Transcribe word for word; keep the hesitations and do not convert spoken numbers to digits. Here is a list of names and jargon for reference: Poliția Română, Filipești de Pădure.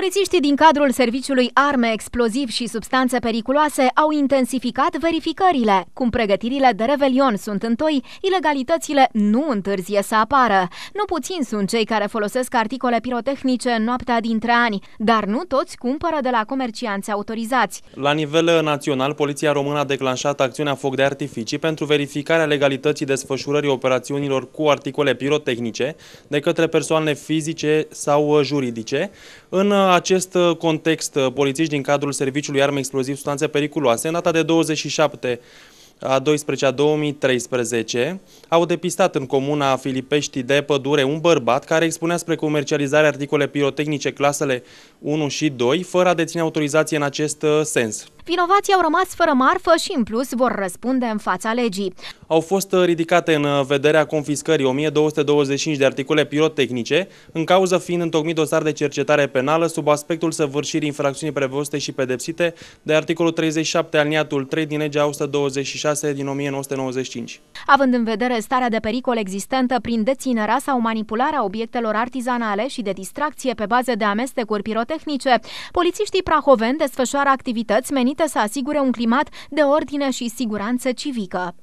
Polițiștii din cadrul Serviciului Arme, Explozivi și Substanțe Periculoase au intensificat verificările. Cum pregătirile de revelion sunt întoi, ilegalitățile nu întârzie să apară. Nu puțini sunt cei care folosesc articole pirotehnice în noaptea dintre ani, dar nu toți cumpără de la comercianți autorizați. La nivel național, Poliția Română a declanșat acțiunea Foc de Artificii pentru verificarea legalității desfășurării operațiunilor cu articole pirotehnice de către persoane fizice sau juridice. În acest context, polițiști din cadrul Serviciului Arme, Explozivi, Substanțe Periculoase, în data de douăzeci și șapte a doisprezecea a două mii treisprezece, au depistat în comuna Filipești de Pădure un bărbat care expunea spre comercializare articole pirotehnice clasele unu și doi, fără a deține autorizație în acest sens. Vinovații au rămas fără marfă și, în plus, vor răspunde în fața legii. Au fost ridicate în vederea confiscării o mie două sute douăzeci și cinci de articole pirotehnice, în cauză fiind întocmit dosar de cercetare penală sub aspectul săvârșirii infracțiunii prevăzute și pedepsite de articolul treizeci și șapte aliniatul trei din legea o sută douăzeci și șase din o mie nouă sute nouăzeci și cinci. Având în vedere starea de pericol existentă prin deținerea sau manipularea obiectelor artizanale și de distracție pe bază de amestecuri pirotehnice, polițiștii prahoveni desfășoară activități menite să asigure un climat de ordine și siguranță civică.